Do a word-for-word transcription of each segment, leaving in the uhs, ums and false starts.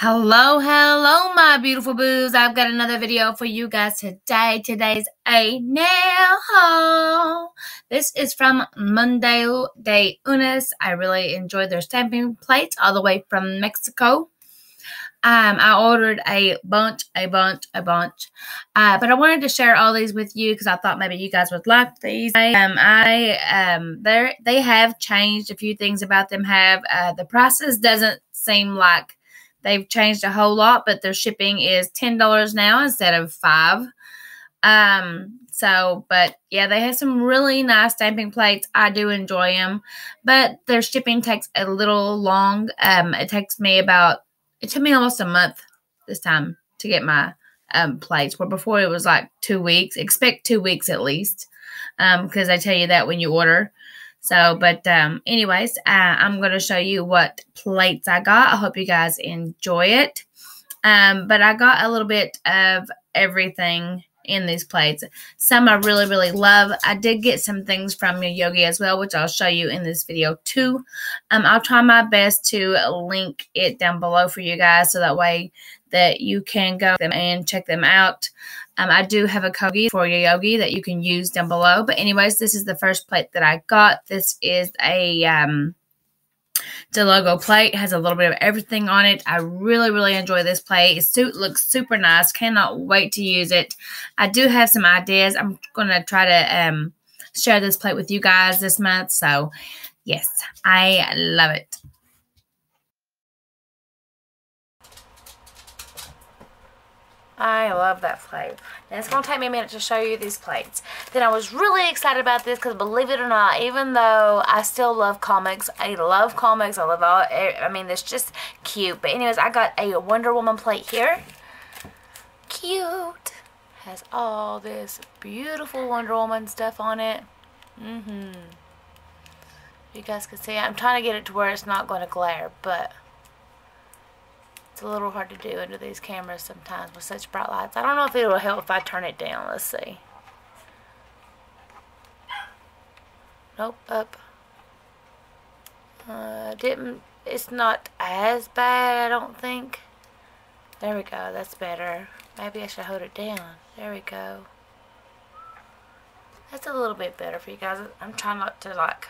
Hello, hello, my beautiful boos. I've got another video for you guys today. Today's a nail haul. This is from Mundo de Unas. I really enjoyed their stamping plates all the way from Mexico. Um, I ordered a bunch, a bunch, a bunch. Uh, but I wanted to share all these with you because I thought maybe you guys would like these. I, um, I, um, they they have changed a few things about them. Have uh, the prices doesn't seem like they've changed a whole lot, but their shipping is ten dollars now instead of five. Um, so, but yeah, they have some really nice stamping plates. I do enjoy them, but their shipping takes a little long. Um, it takes me about, it took me almost a month this time to get my, um, plates, where before it was like two weeks, expect two weeks at least. Um, cause I tell you that when you order. So, but um, anyways, uh, I'm going to show you what plates I got. I hope you guys enjoy it. Um, but I got a little bit of everything in these plates. Some I really, really love. I did get some things from Yayoge as well, which I'll show you in this video too. Um, I'll try my best to link it down below for you guys so that way that you can go and check them out. Um, I do have a code for Yayoge that you can use down below. But anyways, this is the first plate that I got. This is a um, DeLago plate. It has a little bit of everything on it. I really, really enjoy this plate. Its suit looks super nice. Cannot wait to use it. I do have some ideas. I'm going to try to um, share this plate with you guys this month. So, yes, I love it. I love that plate. Now it's going to take me a minute to show you these plates. Then I was really excited about this because believe it or not, even though I still love comics, I love comics, I love all, I mean, it's just cute. But anyways, I got a Wonder Woman plate here. Cute. Has all this beautiful Wonder Woman stuff on it. Mm-hmm. You guys can see, I'm trying to get it to where it's not going to glare, but it's a little hard to do under these cameras sometimes with such bright lights. I don't know if it will help if I turn it down. Let's see. Nope, up. Uh, didn't. It's not as bad, I don't think. There we go. That's better. Maybe I should hold it down. There we go. That's a little bit better for you guys. I'm trying not to like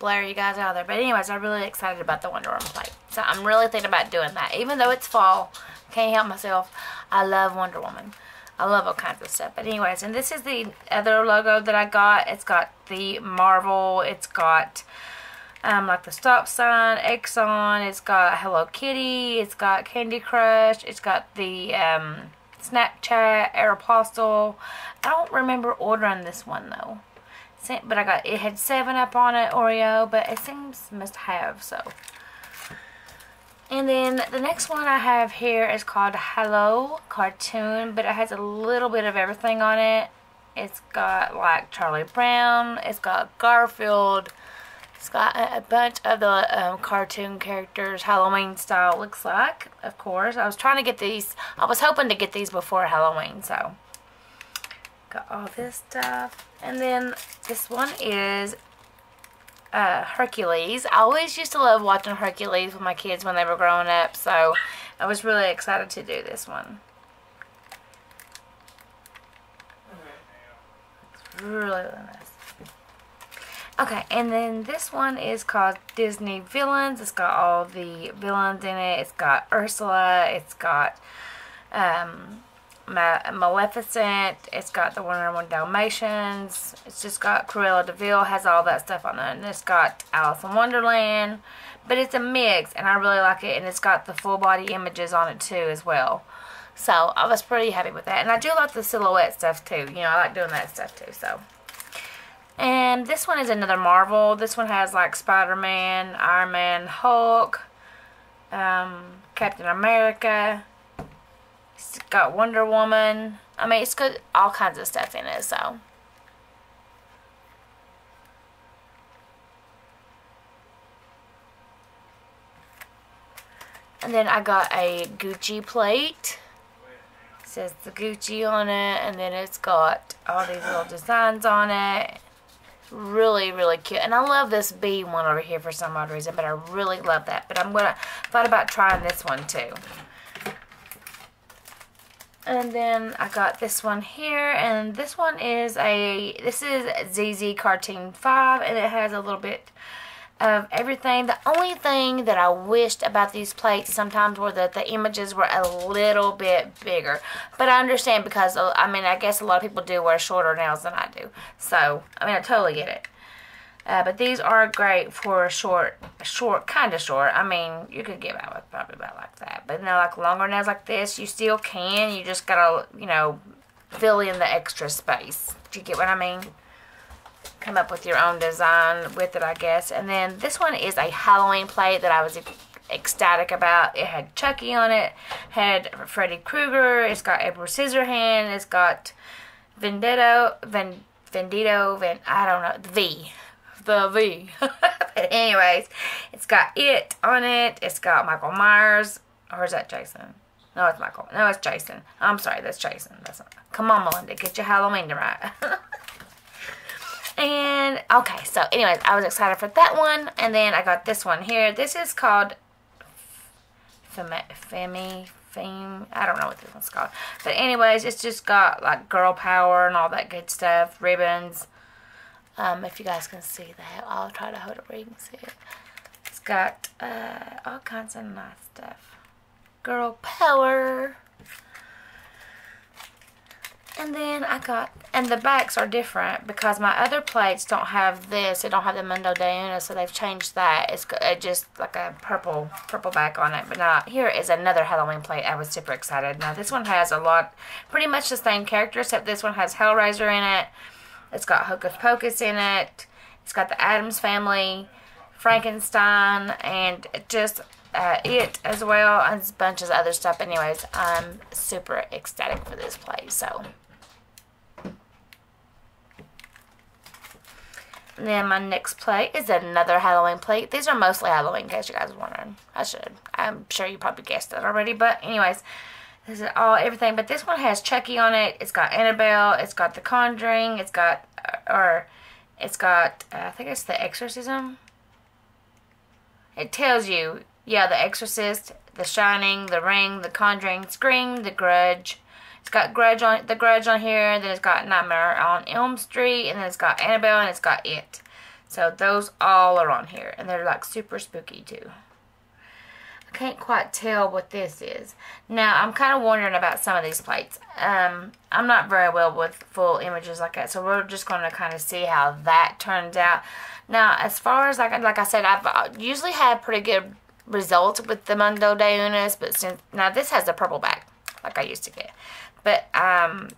blare you guys out there. But anyways, I'm really excited about the Wonder Woman plate. So I'm really thinking about doing that. Even though it's fall, can't help myself. I love Wonder Woman. I love all kinds of stuff. But anyways, and this is the other logo that I got. It's got the Marvel. It's got um, like the stop sign, Exxon. It's got Hello Kitty. It's got Candy Crush. It's got the um, Snapchat, Aeropostale. I don't remember ordering this one though. But I got, it had Seven Up on it, Oreo, but it seems must have, so. And then the next one I have here is called Hello Cartoon, but it has a little bit of everything on it. It's got like Charlie Brown, it's got Garfield, it's got a, a bunch of the um, cartoon characters, Halloween style looks like, of course. I was trying to get these, I was hoping to get these before Halloween, so. Got all this stuff. And then this one is uh, Hercules. I always used to love watching Hercules with my kids when they were growing up, so I was really excited to do this one. It's really, really nice. Okay, and then this one is called Disney Villains. It's got all the villains in it. It's got Ursula. It's got um, Maleficent. It's got the one oh one Dalmatians. It's just got Cruella de Vil, has all that stuff on it, and it's got Alice in Wonderland, but it's a mix and I really like it, and it's got the full body images on it too as well, so I was pretty happy with that. And I do like the silhouette stuff too, you know, I like doing that stuff too, so. And this one is another Marvel. This one has like Spider-Man, Iron Man, Hulk, um, Captain America. It's got Wonder Woman. I mean, it's got all kinds of stuff in it, so. And then I got a Gucci plate. It says the Gucci on it, and then it's got all these little designs on it. Really, really cute. And I love this bee one over here for some odd reason, but I really love that. But I'm gonna thought about trying this one too. And then I got this one here, and this one is a this is Z Z Cartoon five, and it has a little bit of everything. The only thing that I wished about these plates sometimes were that the images were a little bit bigger, but I understand because, I mean, I guess a lot of people do wear shorter nails than I do, so, I mean, I totally get it. Uh, but these are great for short, short, kind of short. I mean, you could get out with probably about like that. But no, like longer nails like this, you still can. You just gotta, you know, fill in the extra space. Do you get what I mean? Come up with your own design with it, I guess. And then this one is a Halloween plate that I was ecstatic about. It had Chucky on it, had Freddy Krueger. It's got Edward Scissorhands. It's got Vendetto, Ven, Vendito, Ven, I don't know, V. The V. But anyways, it's got It on it. It's got Michael Myers. Or is that Jason? No, it's Michael. No, it's Jason. I'm sorry, that's Jason. That's not. Come on, Melinda. Get your Halloween to right. And, okay. So, anyways, I was excited for that one. And then I got this one here. This is called Femi. Theme. I don't know what this one's called. But anyways, it's just got, like, girl power and all that good stuff. Ribbons. Um, if you guys can see that, I'll try to hold it where you can see it. It's got uh, all kinds of nice stuff. Girl power. And then I got, and the backs are different because my other plates don't have this. They don't have the Mundo de Unas, so they've changed that. It's just like a purple, purple back on it. But now here is another Halloween plate. I was super excited. Now this one has a lot, pretty much the same character, except this one has Hellraiser in it. It's got Hocus Pocus in it. It's got the Addams Family, Frankenstein, and just uh, It as well, and a bunch of other stuff. Anyways, I'm super ecstatic for this play. So, and then my next play is another Halloween plate. These are mostly Halloween, in case you guys are wondering. I should. I'm sure you probably guessed that already, but anyways. This is all, everything, but this one has Chucky on it, it's got Annabelle, it's got The Conjuring, it's got, or, it's got, uh, I think it's The Exorcism. It tells you, yeah, The Exorcist, The Shining, The Ring, The Conjuring, Scream, The Grudge. It's got Grudge on, The Grudge on here, then it's got Nightmare on Elm Street, and then it's got Annabelle, and it's got It. So those all are on here, and they're like super spooky too. Can't quite tell what this is. Now, I'm kind of wondering about some of these plates. Um, I'm not very well with full images like that, so we're just going to kind of see how that turns out. Now, as far as, like, like I said, I've usually had pretty good results with the Mundo de Unas, but since, now this has a purple back, like I used to get. But, um,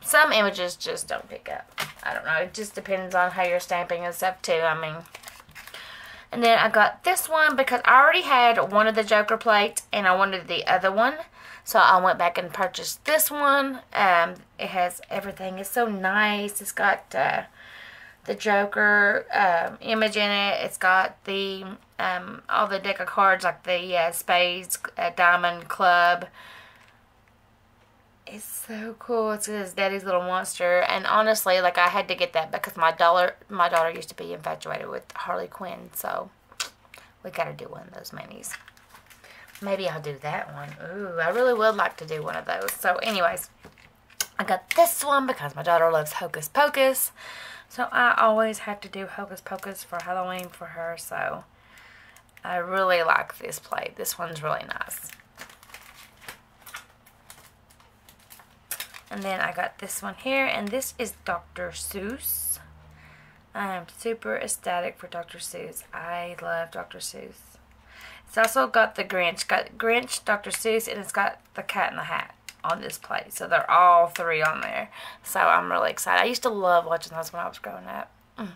some images just don't pick up. I don't know. It just depends on how you're stamping and stuff, too. I mean... And then I got this one because I already had one of the Joker plates and I wanted the other one. So I went back and purchased this one. Um, it has everything. It's so nice. It's got uh, the Joker uh, image in it. It's got the um, all the deck of cards like the uh, spades, uh, diamond, club. It's so cool. It's his daddy's little monster. And honestly, like, I had to get that because my daughter, my daughter used to be infatuated with Harley Quinn. So, we got to do one of those minis. Maybe I'll do that one. Ooh, I really would like to do one of those. So, anyways, I got this one because my daughter loves Hocus Pocus. So, I always had to do Hocus Pocus for Halloween for her. So, I really like this plate. This one's really nice. And then I got this one here, and this is Doctor Seuss. I am super ecstatic for Doctor Seuss. I love Doctor Seuss. It's also got the Grinch. Got Grinch, Doctor Seuss, and it's got the Cat in the Hat on this plate. So they're all three on there. So I'm really excited. I used to love watching those when I was growing up. Mm.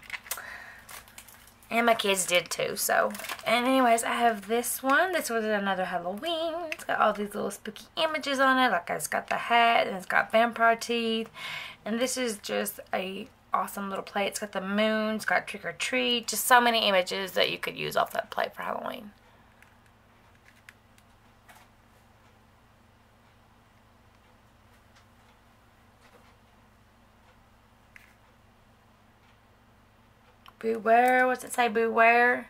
And my kids did too, so. And anyways, I have this one. This was another Halloween. It's got all these little spooky images on it. Like, it's got the hat, and it's got vampire teeth. And this is just a awesome little plate. It's got the moon. It's got trick or treat. Just so many images that you could use off that plate for Halloween. Beware. What's it say? Beware.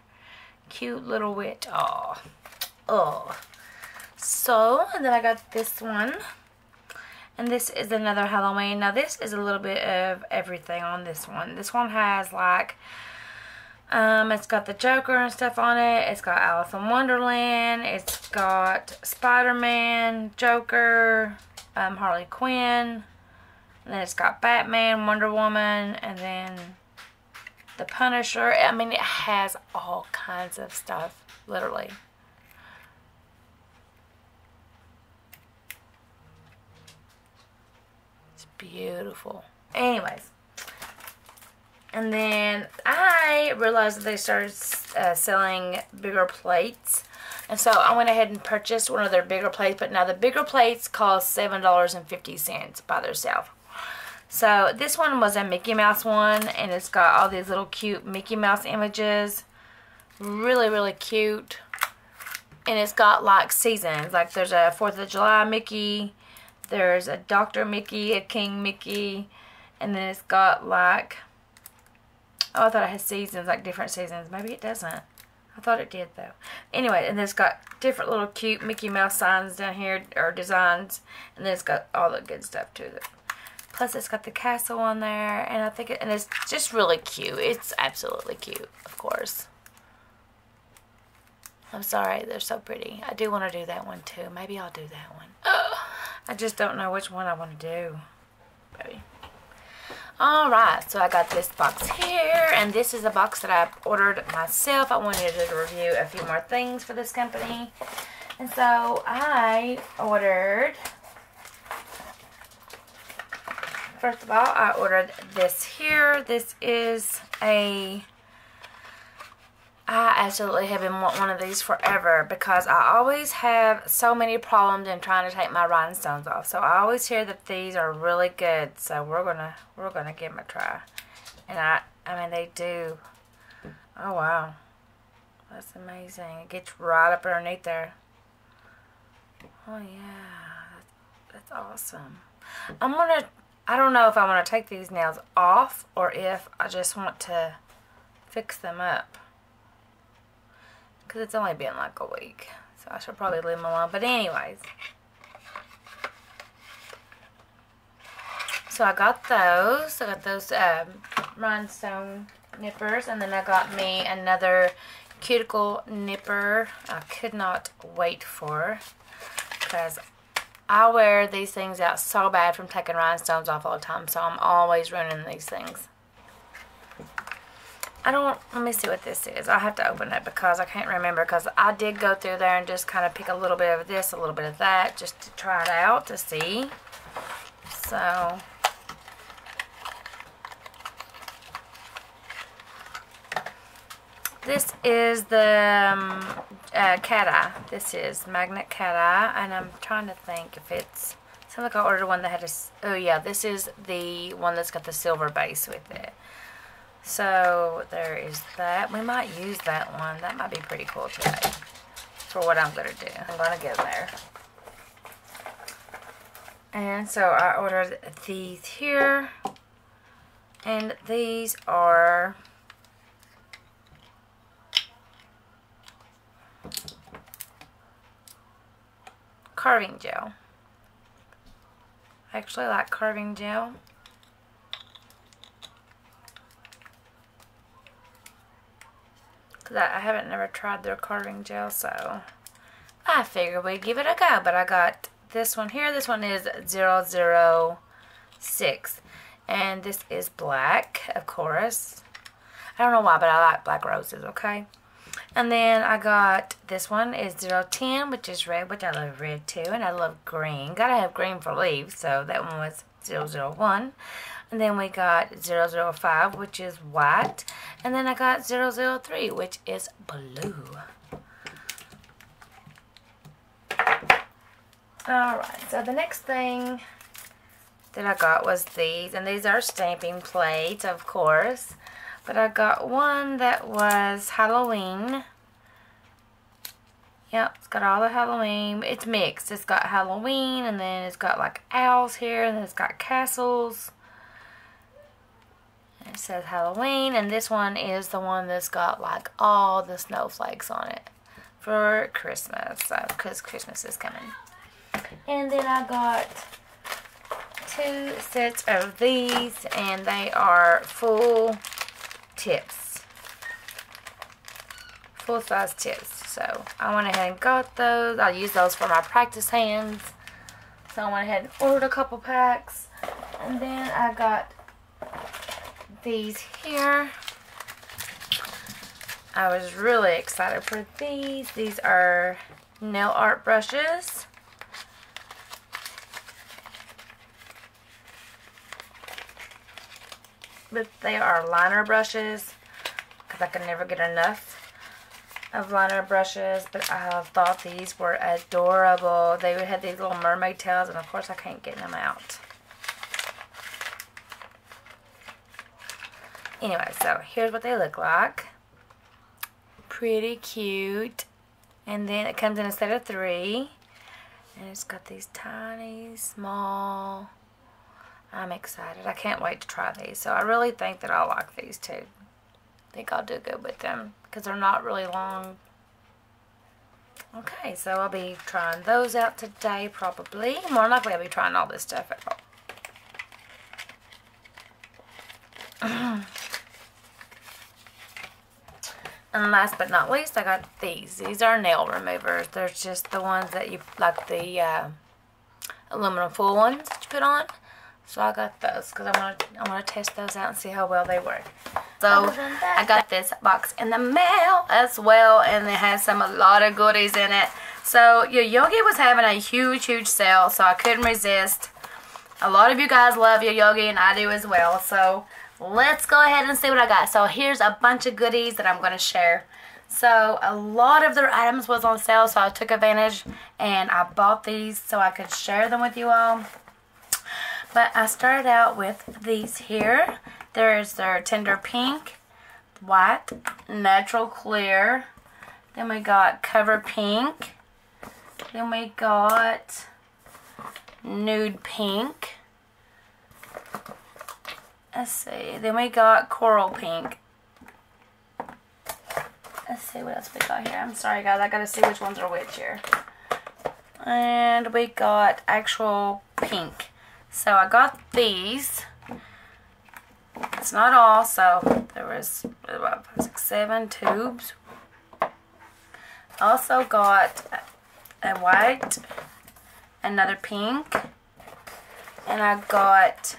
Cute little witch. Oh. Oh. So, and then I got this one. And this is another Halloween. Now, this is a little bit of everything on this one. This one has, like, um, it's got the Joker and stuff on it. It's got Alice in Wonderland. It's got Spider-Man, Joker, um, Harley Quinn. And then it's got Batman, Wonder Woman, and then the Punisher. I mean, it has all kinds of stuff, literally. Beautiful. Anyways, and then I realized that they started uh, selling bigger plates, and so I went ahead and purchased one of their bigger plates. But now the bigger plates cost seven dollars and fifty cents by themselves. So this one was a Mickey Mouse one, and it's got all these little cute Mickey Mouse images. Really, really cute, and it's got like seasons. Like there's a Fourth of July Mickey. There's a Doctor Mickey, a King Mickey, and then it's got like, oh, I thought it had seasons, like different seasons. Maybe it doesn't. I thought it did, though. Anyway, and then it's got different little cute Mickey Mouse signs down here, or designs, and then it's got all the good stuff to it. Plus, it's got the castle on there, and I think it, and it's just really cute. It's absolutely cute, of course. I'm sorry, they're so pretty. I do want to do that one, too. Maybe I'll do that one. Oh! I just don't know which one I want to do. Maybe. Alright, so I got this box here, and this is a box that I ordered myself. I wanted to review a few more things for this company. And so I ordered, first of all, I ordered this here. This is a, I absolutely have been wanting one of these forever because I always have so many problems in trying to take my rhinestones off. So I always hear that these are really good. So we're gonna we're gonna give them a try. And I I mean they do. Oh wow, that's amazing. It gets right up underneath there. Oh yeah, that's awesome. I'm gonna I don't know if I want to take these nails off or if I just want to fix them up. Because it's only been like a week. So I should probably leave them alone. But anyways. So I got those. I got those um, rhinestone nippers. And then I got me another cuticle nipper. I could not wait for. Because I wear these things out so bad from taking rhinestones off all the time. So I'm always ruining these things. I don't, let me see what this is. I'll have to open it because I can't remember because I did go through there and just kind of pick a little bit of this, a little bit of that, just to try it out to see. So, this is the um, uh, cat eye. This is magnet cat eye, and I'm trying to think if it's, sounds like I ordered one that had a, oh yeah, this is the one that's got the silver base with it. So, there is that. We might use that one. That might be pretty cool today for what I'm going to do. I'm going to go there. And so, I ordered these here. And these are... carving gel. I actually like carving gel. That I haven't never tried their carving gel, so I figured we'd give it a go. But I got this one here. This one is zero zero six, and this is black, of course. I don't know why, but I like black roses, okay? And then I got this one is zero ten, which is red, which I love red too, and I love green. Gotta have green for leaves, so that one was zero zero one. And then we got zero zero five, which is white. And then I got zero zero three, which is blue. Alright, so the next thing that I got was these. And these are stamping plates, of course. But I got one that was Halloween. Yep, it's got all the Halloween. It's mixed. It's got Halloween, and then it's got like owls here, and then it's got castles. It says Halloween, and this one is the one that's got like all the snowflakes on it for Christmas, so, because Christmas is coming. And then I got two sets of these, and they are full tips, full size tips. So I went ahead and got those. I use those for my practice hands. So I went ahead and ordered a couple packs, and then I got these here. I was really excited for these. These are nail art brushes. But they are liner brushes, because I can never get enough of liner brushes. But I thought these were adorable. They had these little mermaid tails, and of course I can't get them out. Anyway, so here's what they look like. Pretty cute. And then it comes in a set of three. And it's got these tiny, small... I'm excited. I can't wait to try these. So I really think that I'll like these too. I think I'll do good with them, because they're not really long. Okay, so I'll be trying those out today probably. More likely I'll be trying all this stuff out. And last but not least, I got these. These are nail removers. They're just the ones that you, like the uh, aluminum foil ones that you put on. So I got those, because I'm gonna I'm gonna test those out and see how well they work. So I got this box in the mail as well, and it has some a lot of goodies in it. So Yayoge was having a huge, huge sale, so I couldn't resist. A lot of you guys love Yayoge, and I do as well. So let's go ahead and see what I got. So here's a bunch of goodies that I'm going to share. So a lot of their items was on sale, so I took advantage and I bought these so I could share them with you all. But I started out with these here. There's their Tender Pink, White, Natural Clear. Then we got Cover Pink. Then we got Nude Pink. Let's see. Then we got Coral Pink. Let's see what else we got here. I'm sorry, guys. I gotta see which ones are which here. And we got actual pink. So I got these. It's not all. So there was about six, seven tubes. Also got a white, another pink, and I got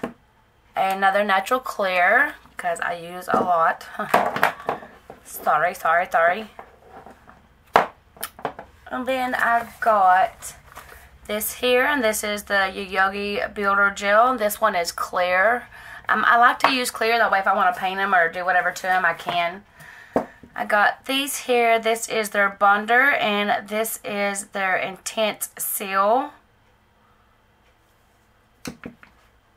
another natural clear, because I use a lot. sorry, sorry, sorry. And then I got this here, and this is the Yayoge Builder Gel. This one is clear. Um, I like to use clear, that way if I want to paint them or do whatever to them, I can. I got these here. This is their Bonder, and this is their Intense Seal.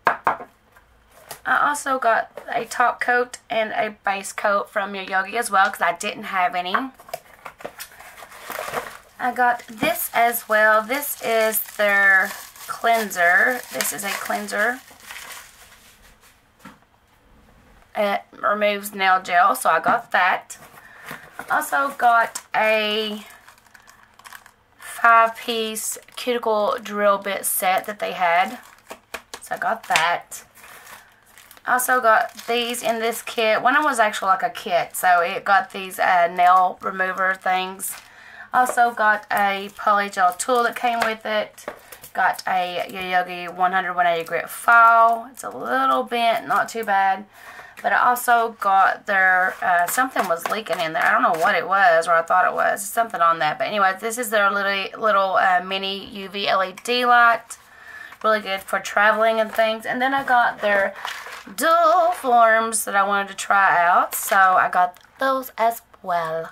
I also got a top coat and a base coat from Yayoge as well, because I didn't have any. I got this as well. This is their cleanser. This is a cleanser. It removes nail gel, so I got that. I also got a five-piece cuticle drill bit set that they had, so I got that. Also got these in this kit. One of them was actually like a kit, so it got these uh, nail remover things. Also got a poly gel tool that came with it. Got a Yayoge one hundred one eighty grit file. It's a little bent, not too bad. But I also got their, uh, something was leaking in there. I don't know what it was, or I thought it was. Something on that. But anyway, this is their little, little uh, mini U V L E D light. Really good for traveling and things. And then I got their dual forms that I wanted to try out, so I got those as well.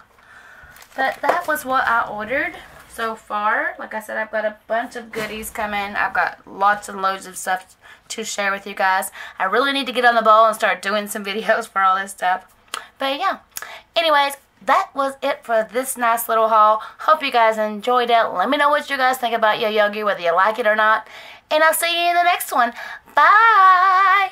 But that was what I ordered so far. Like I said, I've got a bunch of goodies coming. I've got lots and loads of stuff to share with you guys. I really need to get on the ball and start doing some videos for all this stuff. But yeah, anyways, that was it for this nice little haul. Hope you guys enjoyed it. Let me know what you guys think about Yayoge, whether you like it or not. And I'll see you in the next one. Bye!